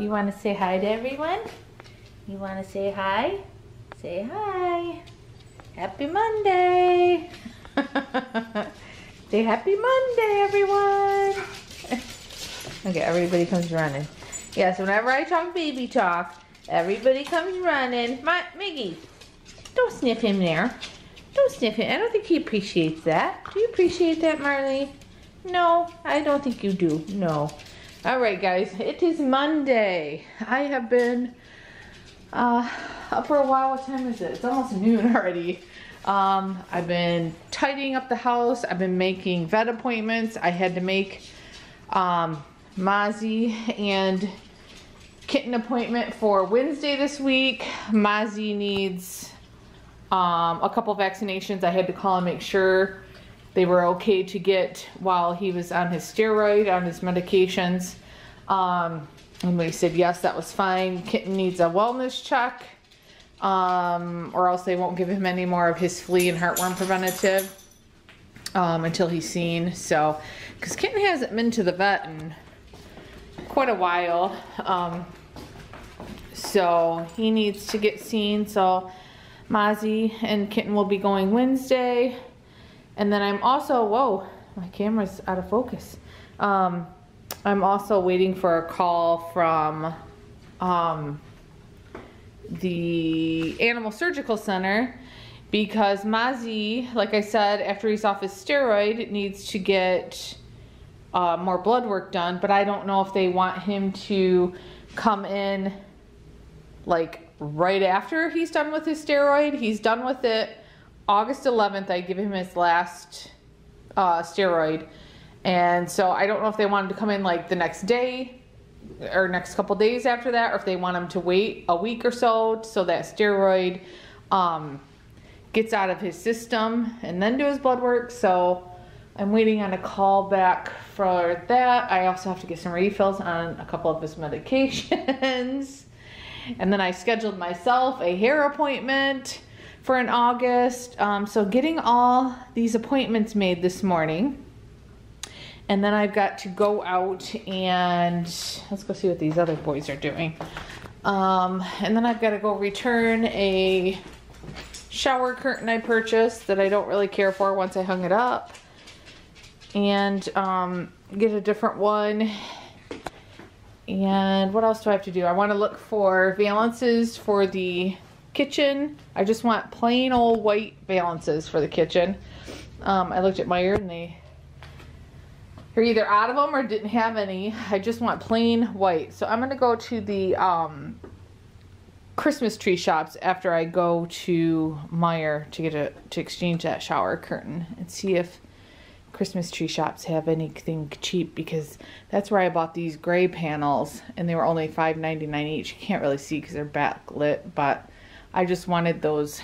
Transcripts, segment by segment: You want to say hi to everyone? You want to say hi? Say hi. Happy Monday. Say happy Monday, everyone. Okay, everybody comes running. Yes, whenever I talk baby talk, everybody comes running. Miggy, don't sniff him there. Don't sniff him. I don't think he appreciates that. Do you appreciate that, Marley? No, I don't think you do. No. Alright, guys. It is Monday. I have been up for a while. What time is it? It's almost noon already. I've been tidying up the house. I've been making vet appointments. I had to make Mozzie and Kitten appointment for Wednesday this week. Mozzie needs a couple vaccinations. I had to call and make sure they were okay to get while he was on his steroid, on his medications. And they said yes, that was fine. Kitten needs a wellness check, or else they won't give him any more of his flea and heartworm preventative until he's seen. So, because Kitten hasn't been to the vet in quite a while, so he needs to get seen. So Mozzie and Kitten will be going Wednesday. And then I'm also, whoa, my camera's out of focus. I'm also waiting for a call from the Animal Surgical Center, because Mozzie, like I said, after he's off his steroid, needs to get more blood work done. But I don't know if they want him to come in like right after he's done with his steroid. He's done with it August 11th, I give him his last steroid. And so I don't know if they want him to come in like the next day or next couple days after that, or if they want him to wait a week or so, so that steroid gets out of his system and then do his blood work. So I'm waiting on a call back for that. I also have to get some refills on a couple of his medications. And then I scheduled myself a hair appointment for in August. So getting all these appointments made this morning, and then I've got to go out and let's go see what these other boys are doing. And then I've got to go return a shower curtain I purchased that I don't really care for once I hung it up, and get a different one. And what else do I have to do? I want to look for valances for the kitchen. I just want plain old white valances for the kitchen. I looked at Meijer and they are either out of them or didn't have any. I just want plain white. So I'm going to go to the Christmas tree shops after I go to Meijer to get to exchange that shower curtain and see if Christmas tree shops have anything cheap, because that's where I bought these gray panels and they were only $5.99 each. You can't really see because they're backlit, but I just wanted those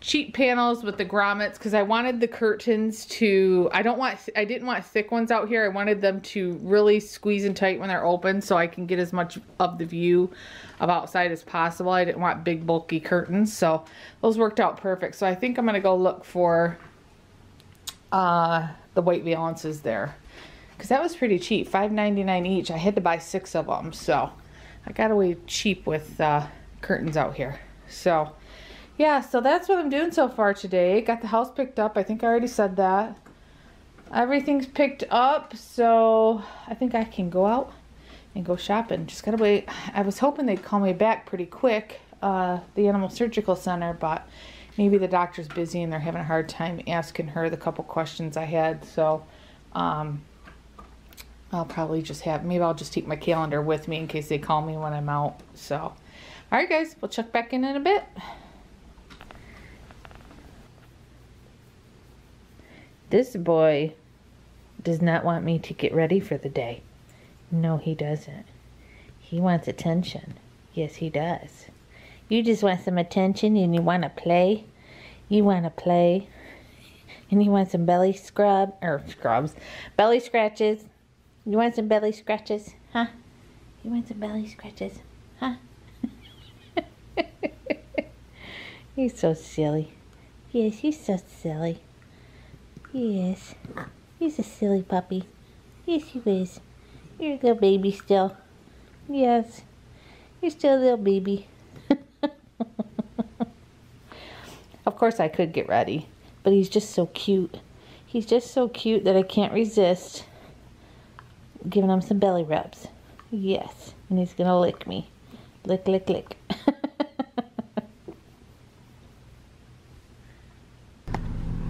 cheap panels with the grommets, because I wanted the curtains to, I didn't want thick ones out here. I wanted them to really squeeze and tight when they're open so I can get as much of the view of outside as possible. I didn't want big bulky curtains, so those worked out perfect. So I think I'm going to go look for the white valances there, because that was pretty cheap, $5.99 each. I had to buy 6 of them, so I got away cheap with curtains out here. So yeah, so that's what I'm doing so far today. Got the house picked up. I think I already said that. Everything's picked up, so I think I can go out and go shopping. Just gotta wait. I was hoping they'd call me back pretty quick, the Animal Surgical Center, but maybe the doctor's busy and they're having a hard time asking her the couple questions I had. So I'll probably just have, maybe I'll just take my calendar with me in case they call me when I'm out. So all right, guys, we'll check back in a bit. This boy does not want me to get ready for the day. No, he doesn't. He wants attention. Yes, he does. You just want some attention and you want to play. You want to play. And you want some belly belly scratches. You want some belly scratches, huh? You want some belly scratches, huh? He's so silly. Yes, he's so silly. Yes, he's a silly puppy. Yes, he is. You're a little baby still. Yes, you're still a little baby. Of course I could get ready, but he's just so cute. He's just so cute that I can't resist giving him some belly rubs. Yes, and he's gonna lick me. Lick, lick, lick.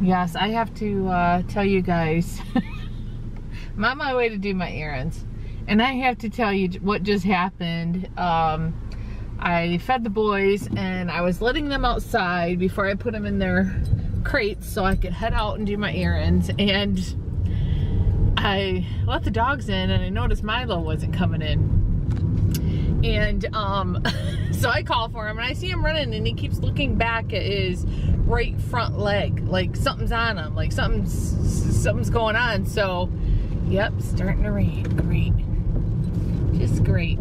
Yes, I have to tell you guys, I'm on my way to do my errands, and I have to tell you what just happened. I fed the boys, and I was letting them outside before I put them in their crates so I could head out and do my errands, and I let the dogs in, and I noticed Milo wasn't coming in, and so I call for him, and I see him running, and he keeps looking back at his right front leg, like something's on him, like something's going on. So yep, starting to rain. Great, just great.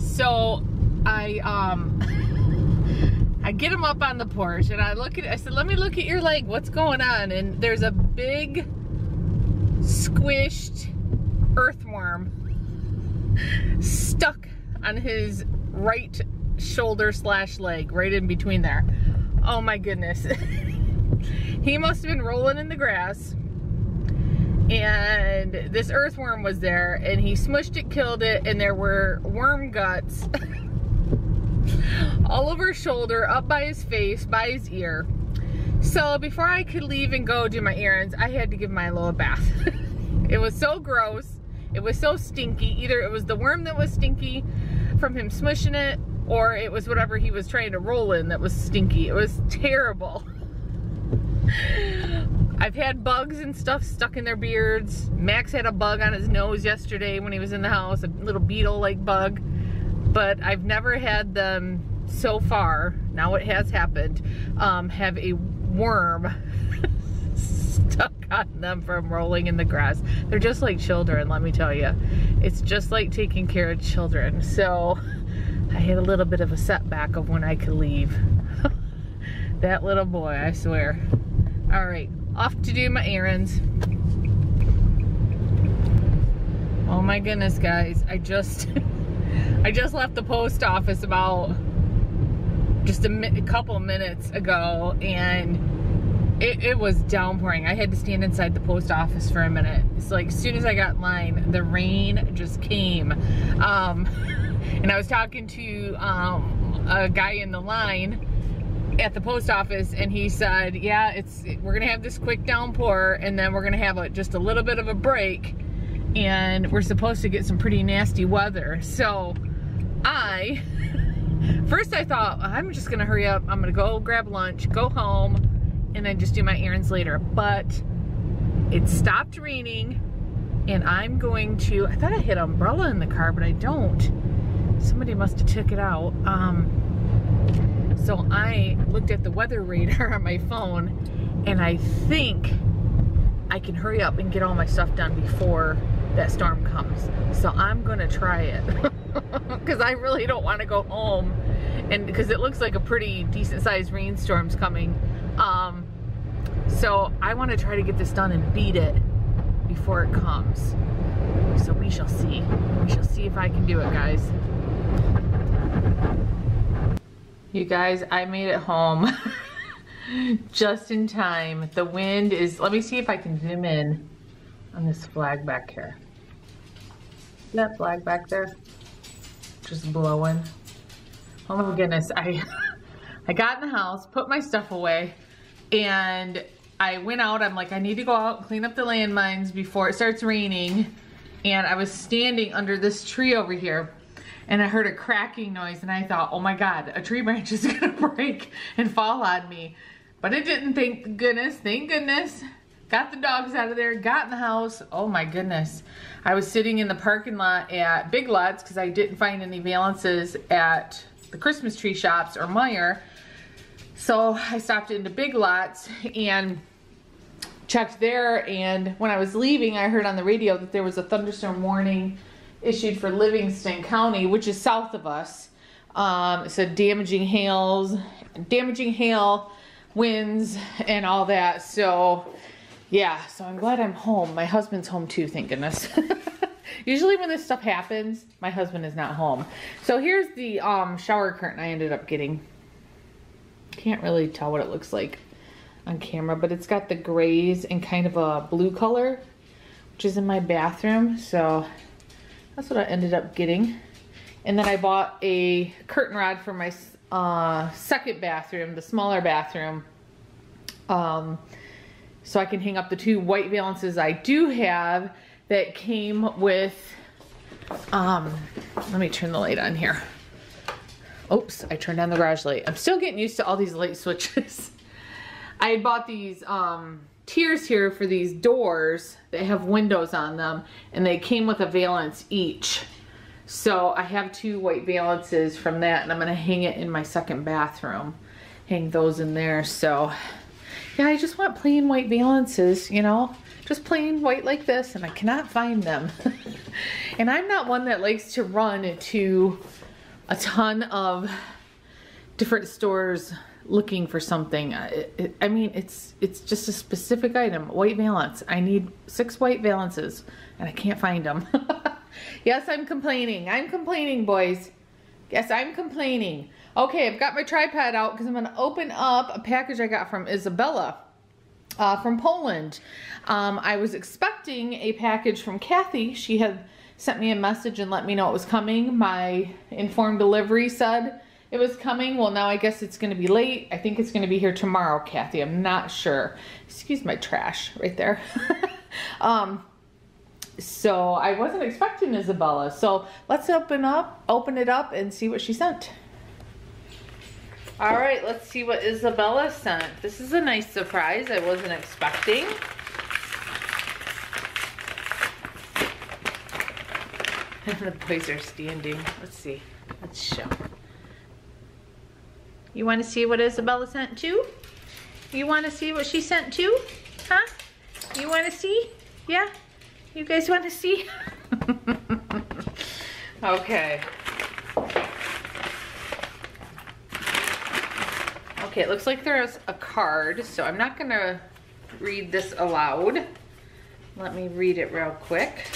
So I get him up on the porch, and I look at it. I said, let me look at your leg, what's going on? And there's a big squished earthworm stuck on his right shoulder slash leg, right in between there. Oh my goodness. He must have been rolling in the grass, and this earthworm was there, and he smushed it, killed it, and there were worm guts all over his shoulder, up by his face, by his ear. So before I could leave and go do my errands, I had to give Milo a bath. It was so gross, it was so stinky. Either it was the worm that was stinky from him smushing it, or it was whatever he was trying to roll in that was stinky. It was terrible. I've had bugs and stuff stuck in their beards. Max had a bug on his nose yesterday when he was in the house, a little beetle-like bug. But I've never had them so far, now it has happened, have a worm stuck on them from rolling in the grass. They're just like children, let me tell you. It's just like taking care of children. So I had a little bit of a setback of when I could leave. That little boy, I swear. All right, off to do my errands. Oh my goodness, guys, I just left the post office about just a couple minutes ago, and it was downpouring. I had to stand inside the post office for a minute. It's like as soon as I got in line, the rain just came. And I was talking to a guy in the line at the post office, and he said, yeah, we're gonna have this quick downpour, and then we're gonna have just a little bit of a break, and we're supposed to get some pretty nasty weather. So first I thought, I'm just gonna hurry up, I'm gonna go grab lunch, go home, and then just do my errands later. But it stopped raining, and I'm going to, I thought I had an umbrella in the car, but I don't. Somebody must have took it out. So I looked at the weather radar on my phone, and I think I can hurry up and get all my stuff done before that storm comes. So I'm gonna try it, because I really don't want to go home, and because it looks like a pretty decent sized rainstorm's coming. So I want to try to get this done and beat it before it comes. So we shall see. We shall see if I can do it, guys. You guys, I made it home just in time. The wind is, let me see if I can zoom in on this flag back here. See that flag back there? Just blowing. Oh my goodness, I got in the house, put my stuff away, and I went out. I'm like, I need to go out and clean up the landmines before it starts raining. And I was standing under this tree over here, and I heard a cracking noise, and I thought, oh my God, a tree branch is gonna break and fall on me. But it didn't, thank goodness. Got the dogs out of there, got in the house. Oh my goodness. I was sitting in the parking lot at Big Lots because I didn't find any valances at the Christmas tree shops or Meijer. So I stopped into Big Lots and checked there, and when I was leaving, I heard on the radio that there was a thunderstorm warning issued for Livingston County, which is south of us. It said damaging hail, winds, and all that. So yeah, so I'm glad I'm home. My husband's home too, thank goodness. Usually when this stuff happens, my husband is not home. So here's the shower curtain I ended up getting. Can't really tell what it looks like on camera, but it's got the grays and kind of a blue color, which is in my bathroom. So that's what I ended up getting. And then I bought a curtain rod for my second bathroom, the smaller bathroom, so I can hang up the two white valances I do have that came with, let me turn the light on here. Oops, I turned on the garage light. I'm still getting used to all these light switches. I bought these tiers here for these doors that have windows on them, and they came with a valance each. So I have two white valances from that, and I'm gonna hang it in my second bathroom. Hang those in there, so. Yeah, I just want plain white valances, you know? Just plain white like this, and I cannot find them. And I'm not one that likes to run to a ton of different stores looking for something. I mean, it's just a specific item, white valance. I need 6 white valances, and I can't find them. Yes, I'm complaining. I'm complaining, boys. Yes, I'm complaining. Okay, I've got my tripod out because I'm going to open up a package I got from Isabella from Poland. I was expecting a package from Kathy. She had sent me a message and let me know it was coming. My informed delivery said it was coming. Well, now I guess it's going to be late. I think it's going to be here tomorrow, Kathy. I'm not sure. Excuse my trash right there. So I wasn't expecting Isabella. So let's open it up and see what she sent. All right, let's see what Isabella sent. This is a nice surprise I wasn't expecting. The boys are standing. Let's see. Let's show. You want to see what Isabella sent too? You want to see what she sent too? Huh? You want to see? Yeah? You guys want to see? Okay. Okay, it looks like there is a card, so I'm not going to read this aloud. Let me read it real quick.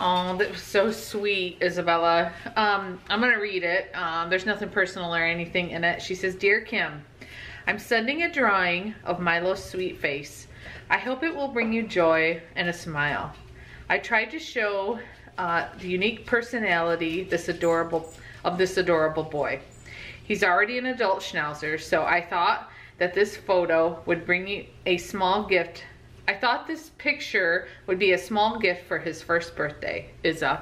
Oh, that was so sweet, Isabella. I'm gonna read it. There's nothing personal or anything in it. She says, "Dear Kim, I'm sending a drawing of Milo's sweet face. I hope it will bring you joy and a smile. I tried to show the unique personality of this adorable boy. He's already an adult Schnauzer, so I thought that this photo would bring you a small gift. I thought this picture would be a small gift for his first birthday, Isa.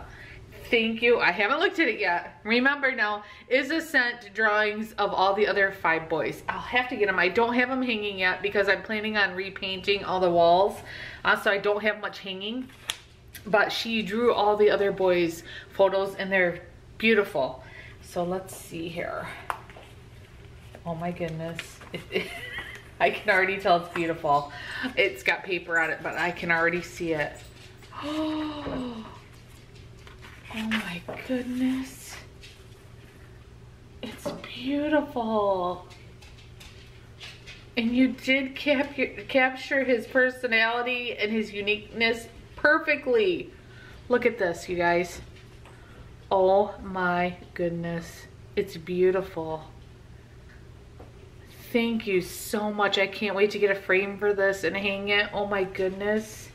Thank you." I haven't looked at it yet. Remember now, Isa sent drawings of all the other 5 boys. I'll have to get them. I don't have them hanging yet because I'm planning on repainting all the walls. So I don't have much hanging. But she drew all the other boys' photos and they're beautiful. So let's see here. Oh my goodness. I can already tell it's beautiful. It's got paper on it, but I can already see it. Oh, oh my goodness. It's beautiful. And you did capture his personality and his uniqueness perfectly. Look at this, you guys. Oh my goodness. It's beautiful. Thank you so much. I can't wait to get a frame for this and hang it. Oh my goodness.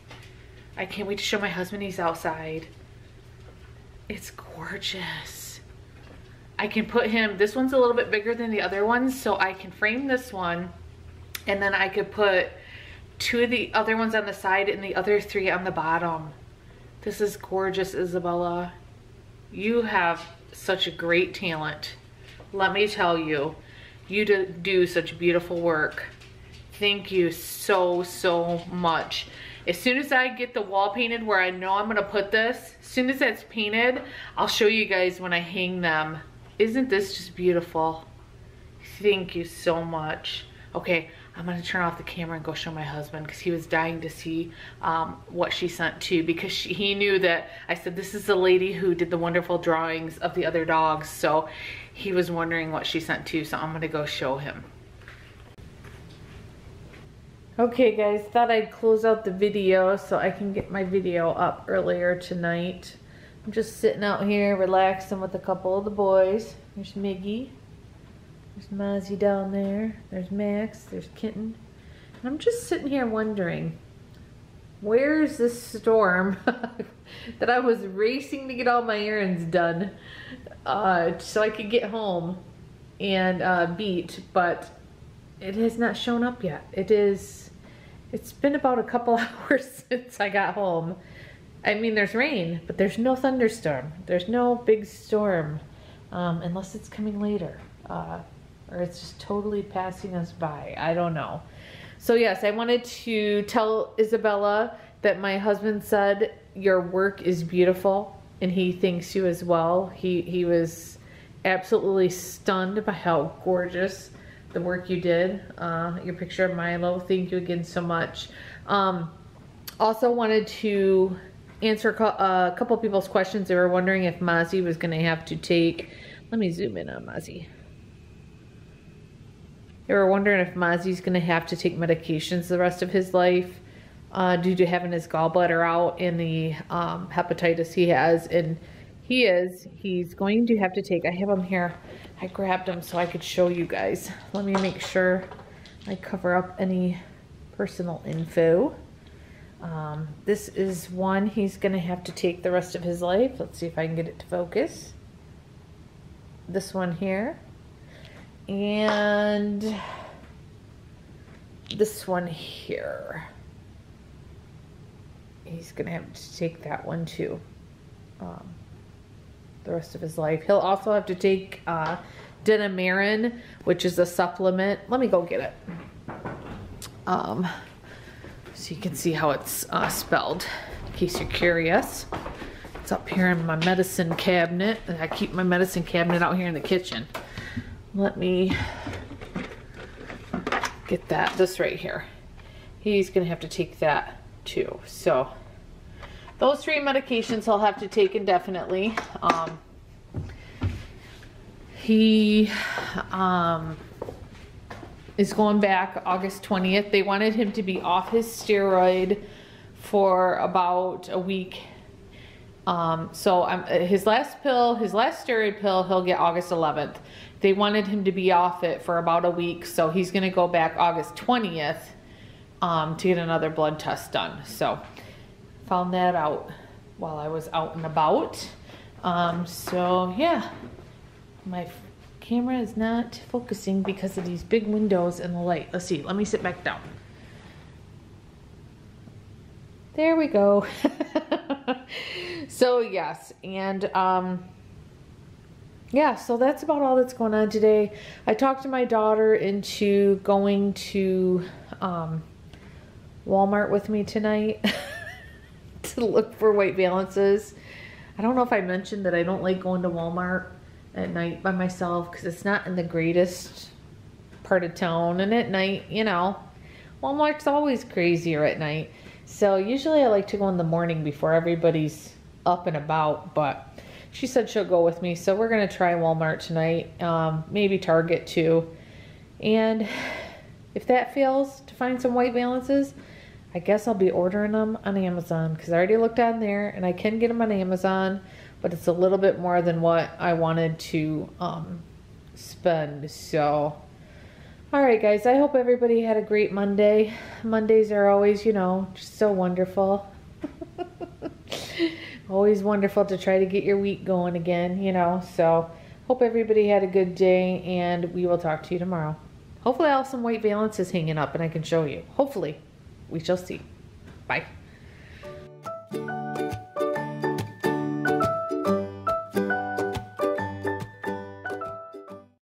I can't wait to show my husband. He's outside. It's gorgeous. I can put him, this one's a little bit bigger than the other ones, so I can frame this one and then I could put 2 of the other ones on the side and the other 3 on the bottom. This is gorgeous, Isabella. You have such a great talent. Let me tell you. You do such beautiful work. Thank you so, so much. As soon as I get the wall painted where I know I'm gonna put this, as soon as that's painted, I'll show you guys when I hang them. Isn't this just beautiful? Thank you so much. okay, I'm gonna turn off the camera and go show my husband, because he was dying to see what she sent to, because he knew that I said, this is the lady who did the wonderful drawings of the other dogs. So he was wondering what she sent to, so I'm gonna go show him. Okay guys, thought I'd close out the video so I can get my video up earlier tonight. I'm just sitting out here relaxing with a couple of the boys. There's Miggy. There's Mozzie down there. There's Max. There's Kitten. And I'm just sitting here wondering, where's this storm that I was racing to get all my errands done so I could get home and beat, but it has not shown up yet. It's been about a couple hours since I got home. I mean, there's rain, but there's no thunderstorm. There's no big storm, unless it's coming later, or it's just totally passing us by. I don't know. So yes, I wanted to tell Isabella that my husband said your work is beautiful, and he thanks you as well. He was absolutely stunned by how gorgeous the work you did, your picture of Milo. Thank you again so much. Also wanted to answer a couple people's questions. They were wondering if Mozzie was going to have to take, let me zoom in on Mozzie. They were wondering if Mozzie's going to have to take medications the rest of his life due to having his gallbladder out and the hepatitis he has. And he's going to have to take, I have him here. I grabbed him so I could show you guys. Let me make sure I cover up any personal info. This is one he's going to have to take the rest of his life. Let's see if I can get it to focus. This one here. And this one here. He's going to have to take that one too. The rest of his life. He'll also have to take Denamarin, which is a supplement. Let me go get it. So you can see how it's spelled, in case you're curious. It's up here in my medicine cabinet, and I keep my medicine cabinet out here in the kitchen. Let me get that, this right here. He's gonna have to take that too. So those three medications he'll have to take indefinitely. He is going back August 20th. They wanted him to be off his steroid for about a week. So his last pill, his last steroid pill, he'll get August 11th. They wanted him to be off it for about a week. So he's going to go back August 20th to get another blood test done. So found that out while I was out and about. So yeah, my camera is not focusing because of these big windows and the light. Let's see, let me sit back down. There we go. So yes, and yeah, so that's about all that's going on today. I talked to my daughter into going to Walmart with me tonight to look for white balances. I don't know if I mentioned that I don't like going to Walmart at night by myself, because it's not in the greatest part of town, and at night, you know, Walmart's always crazier at night. So usually I like to go in the morning before everybody's up and about, but she said she'll go with me, so we're gonna try Walmart tonight, maybe Target too, and if that fails to find some white balances, I guess I'll be ordering them on Amazon, because I already looked on there and I can get them on Amazon, but it's a little bit more than what I wanted to spend. So, all right guys, I hope everybody had a great Monday. Mondays are always, you know, just so wonderful. Always wonderful to try to get your week going again, you know. So, hope everybody had a good day, and we will talk to you tomorrow. Hopefully I'll have some white balances hanging up and I can show you. Hopefully. We shall see. Bye.